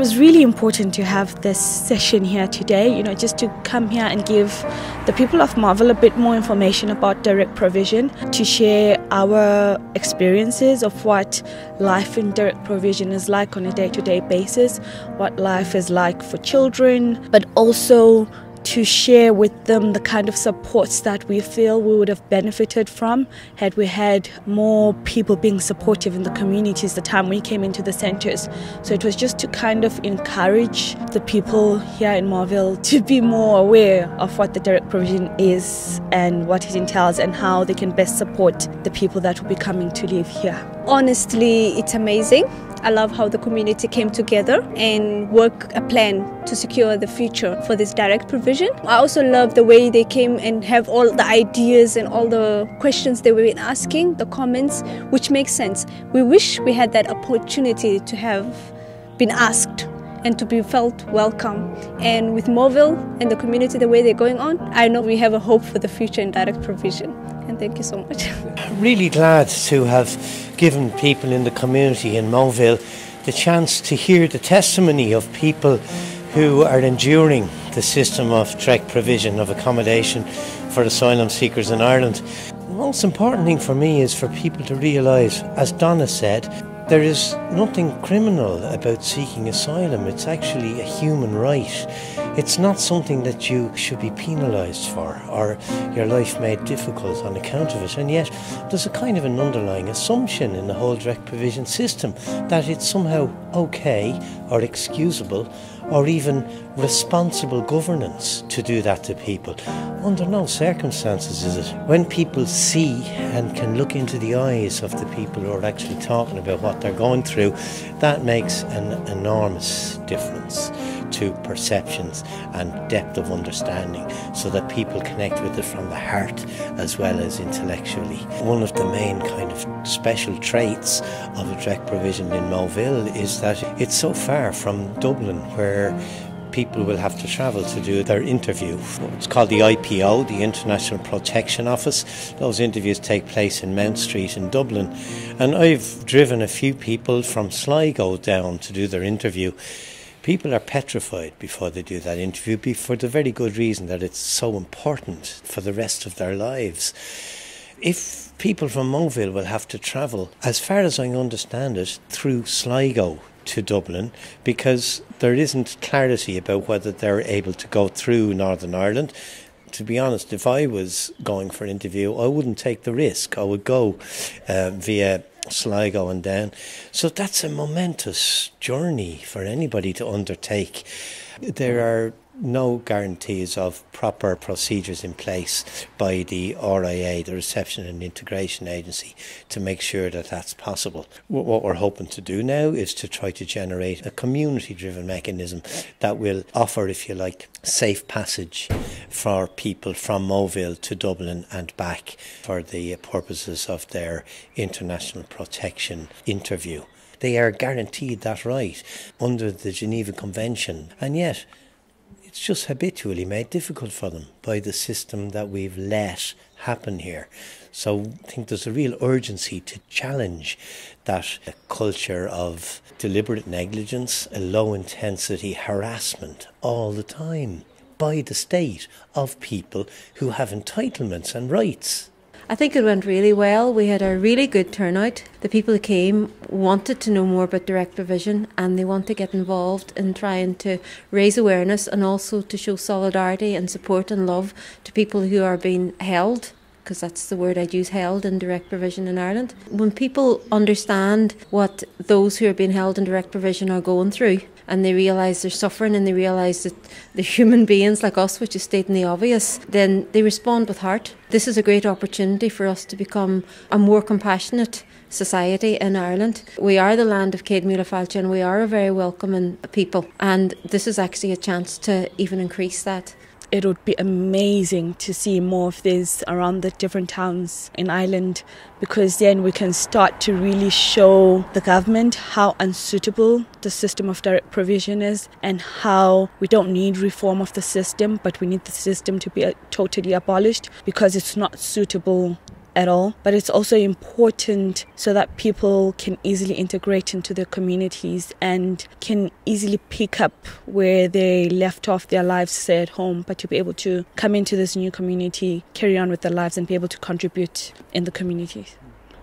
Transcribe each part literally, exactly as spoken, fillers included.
was really important to have this session here today, you know, just to come here and give the people of Moville a bit more information about direct provision, to share our experiences of what life in direct provision is like on a day-to-day basis, what life is like for children, but also to share with them the kind of supports that we feel we would have benefited from had we had more people being supportive in the communities the time we came into the centres. So it was just to kind of encourage the people here in Moville to be more aware of what the direct provision is and what it entails and how they can best support the people that will be coming to live here. Honestly, it's amazing. I love how the community came together and worked a plan to secure the future for this direct provision. I also love the way they came and have all the ideas and all the questions they were asking, the comments, which makes sense. We wish we had that opportunity to have been asked and to be felt welcome. And with Moville and the community, the way they're going on, I know we have a hope for the future in direct provision. And thank you so much. Really glad to have given people in the community in Moville the chance to hear the testimony of people who are enduring the system of direct provision of accommodation for asylum seekers in Ireland. The most important thing for me is for people to realise, as Donna said, there is nothing criminal about seeking asylum. It's actually a human right. It's not something that you should be penalised for or your life made difficult on account of it. And yet there's a kind of an underlying assumption in the whole direct provision system that it's somehow okay or excusable or even responsible governance to do that to people. Under no circumstances is it. When people see and can look into the eyes of the people who are actually talking about what they're going through, that makes an enormous difference to perceptions and depth of understanding, so that people connect with it from the heart as well as intellectually. One of the main kind of special traits of a direct provision in Moville is that it's so far from Dublin, where people will have to travel to do their interview. It's called the I P O, the International Protection Office. Those interviews take place in Mount Street in Dublin. And I've driven a few people from Sligo down to do their interview. People are petrified before they do that interview, for the very good reason that it's so important for the rest of their lives. If people from Moville will have to travel, as far as I understand it, through Sligo to Dublin, because there isn't clarity about whether they're able to go through Northern Ireland. To be honest, if I was going for an interview, I wouldn't take the risk. I would go uh, via Sligo and down. So that's a momentous journey for anybody to undertake. There are no guarantees of proper procedures in place by the R I A, the Reception and Integration Agency, to make sure that that's possible. What we're hoping to do now is to try to generate a community-driven mechanism that will offer, if you like, safe passage for people from Moville to Dublin and back for the purposes of their international protection interview. They are guaranteed that right under the Geneva Convention, and yet it's just habitually made difficult for them by the system that we've let happen here. So I think there's a real urgency to challenge that culture of deliberate negligence, a low-intensity harassment all the time by the state of people who have entitlements and rights. I think it went really well. We had a really good turnout. The people who came wanted to know more about direct provision, and they want to get involved in trying to raise awareness and also to show solidarity and support and love to people who are being held, because that's the word I'd use, held in direct provision in Ireland. When people understand what those who are being held in direct provision are going through, and they realise they're suffering and they realise that they're human beings like us, which is stating the obvious, then they respond with heart. This is a great opportunity for us to become a more compassionate society in Ireland. We are the land of Céad Míle Fáilte, and we are a very welcoming people, and this is actually a chance to even increase that. It would be amazing to see more of these around the different towns in Ireland, because then we can start to really show the government how unsuitable the system of direct provision is and how we don't need reform of the system, but we need the system to be totally abolished because it's not suitable at all, but it's also important so that people can easily integrate into their communities and can easily pick up where they left off their lives, say at home, but to be able to come into this new community, carry on with their lives and be able to contribute in the communities.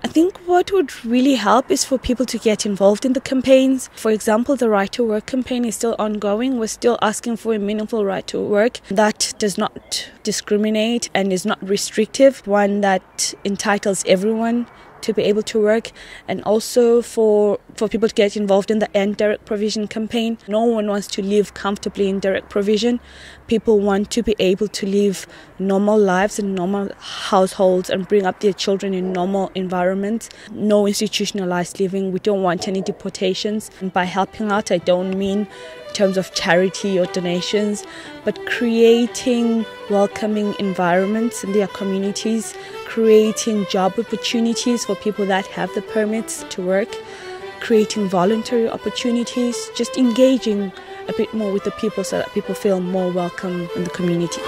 I think what would really help is for people to get involved in the campaigns. For example, the Right to Work campaign is still ongoing. We're still asking for a meaningful right to work that does not discriminate and is not restrictive, one that entitles everyone to be able to work, and also for for people to get involved in the End Direct Provision campaign. No one wants to live comfortably in direct provision. People want to be able to live normal lives in normal households and bring up their children in normal environments. No institutionalized living. We don't want any deportations. And by helping out, I don't mean in terms of charity or donations, but creating welcoming environments in their communities, creating job opportunities for people that have the permits to work, creating voluntary opportunities, just engaging a bit more with the people so that people feel more welcome in the community.